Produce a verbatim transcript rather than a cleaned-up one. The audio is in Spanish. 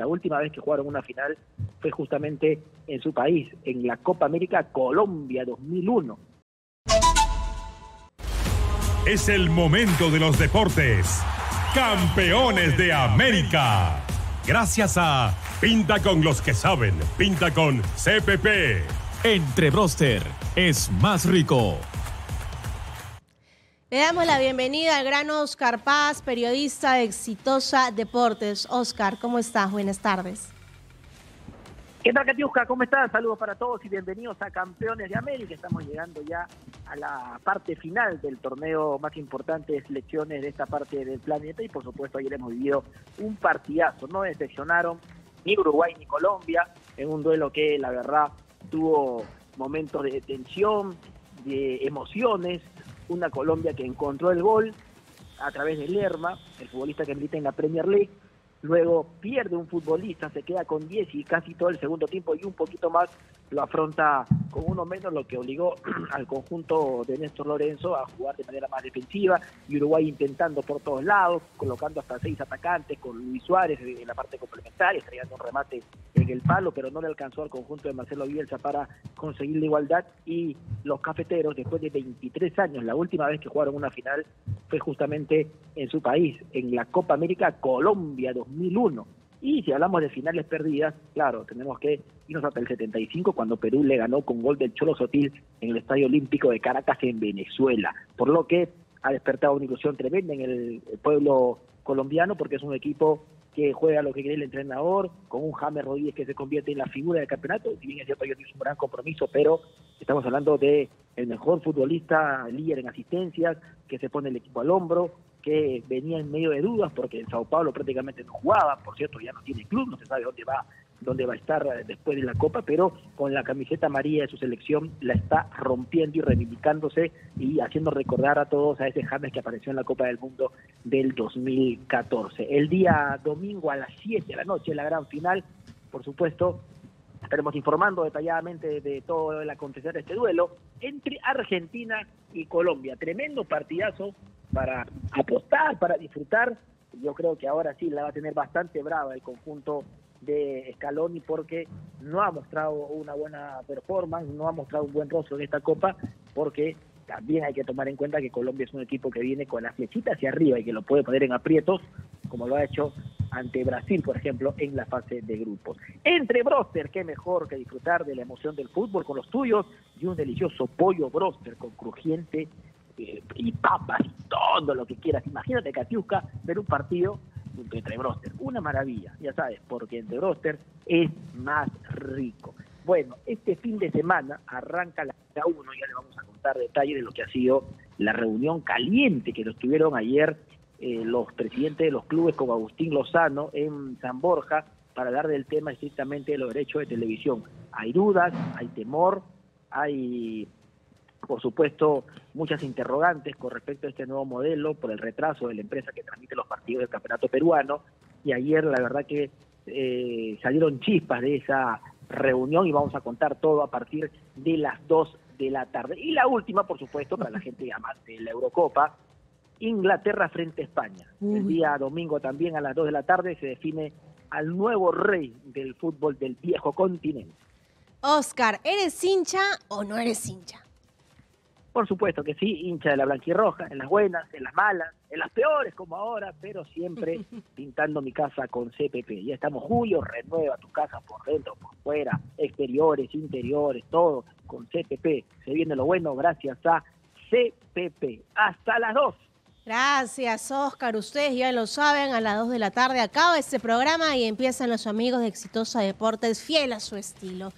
La última vez que jugaron una final fue justamente en su país, en la Copa América Colombia dos mil uno. Es el momento de los deportes. Campeones de América. Gracias a Pinta con los que saben. Pinta con C P P. Entre Broster es más rico. Le damos la bienvenida al gran Óscar Paz, periodista de Exitosa Deportes. Óscar, ¿cómo estás? Buenas tardes. ¿Qué tal, Katiuska? ¿Cómo estás? Saludos para todos y bienvenidos a Campeones de América. Estamos llegando ya a la parte final del torneo más importante de selecciones de esta parte del planeta y, por supuesto, ayer hemos vivido un partidazo. No decepcionaron ni Uruguay ni Colombia en un duelo que, la verdad, tuvo momentos de tensión, de emociones. Una Colombia que encontró el gol a través de Lerma, el futbolista que milita en la Premier League. Luego pierde un futbolista, se queda con diez y casi todo el segundo tiempo y un poquito más lo afronta con uno menos, lo que obligó al conjunto de Néstor Lorenzo a jugar de manera más defensiva. Y Uruguay intentando por todos lados, colocando hasta seis atacantes con Luis Suárez en la parte complementaria, trayendo un remate en el palo, pero no le alcanzó al conjunto de Marcelo Bielsa para conseguir la igualdad. Y los cafeteros, después de veintitrés años, la última vez que jugaron una final fue justamente en su país, en la Copa América Colombia dos mil uno. Y si hablamos de finales perdidas, claro, tenemos que irnos hasta el setenta y cinco, cuando Perú le ganó con gol del Cholo Sotil en el Estadio Olímpico de Caracas en Venezuela, por lo que ha despertado una ilusión tremenda en el pueblo colombiano, porque es un equipo que juega lo que quiere el entrenador, con un James Rodríguez que se convierte en la figura del campeonato. Si bien es cierto, yo hice un gran compromiso, pero estamos hablando de el mejor futbolista, líder en asistencias, que se pone el equipo al hombro, que venía en medio de dudas porque en Sao Paulo prácticamente no jugaba. Por cierto, ya no tiene club, no se sabe dónde va dónde va a estar después de la Copa, pero con la camiseta amarilla de su selección la está rompiendo y reivindicándose y haciendo recordar a todos a ese James que apareció en la Copa del Mundo del dos mil catorce. El día domingo a las siete de la noche, la gran final. Por supuesto, estaremos informando detalladamente de todo el acontecer de este duelo entre Argentina y Colombia. Tremendo partidazo para apostar, para disfrutar. Yo creo que ahora sí la va a tener bastante brava el conjunto de Scaloni, porque no ha mostrado una buena performance, no ha mostrado un buen rostro en esta Copa, porque también hay que tomar en cuenta que Colombia es un equipo que viene con la flechita hacia arriba y que lo puede poner en aprietos, como lo ha hecho ante Brasil, por ejemplo, en la fase de grupos. Entre Broster, qué mejor que disfrutar de la emoción del fútbol con los tuyos y un delicioso pollo Broster con crujiente y papas y todo lo que quieras. Imagínate, Katiuska, ver un partido entre Broster, una maravilla, ya sabes, porque entre Broster es más rico. Bueno, este fin de semana arranca la uno, ya le vamos a contar detalles de lo que ha sido la reunión caliente que nos tuvieron ayer eh, los presidentes de los clubes con Agustín Lozano en San Borja para hablar del tema estrictamente de los derechos de televisión. Hay dudas, hay temor, hay, por supuesto, muchas interrogantes con respecto a este nuevo modelo por el retraso de la empresa que transmite los partidos del campeonato peruano. Y ayer la verdad que eh, salieron chispas de esa reunión y vamos a contar todo a partir de las dos de la tarde. Y la última, por supuesto, para la gente amante de la Eurocopa, Inglaterra frente a España. El día domingo también a las dos de la tarde se define al nuevo rey del fútbol del viejo continente. Óscar, ¿eres hincha o no eres hincha? Por supuesto que sí, hincha de la blanquirroja, en las buenas, en las malas, en las peores como ahora, pero siempre pintando mi casa con C P P. Ya estamos, Julio, renueva tu casa por dentro, por fuera, exteriores, interiores, todo con C P P. Se viene lo bueno gracias a C P P. Hasta las dos. Gracias, Óscar. Ustedes ya lo saben, a las dos de la tarde acaba este programa y empiezan los amigos de Exitosa Deportes, fiel a su estilo.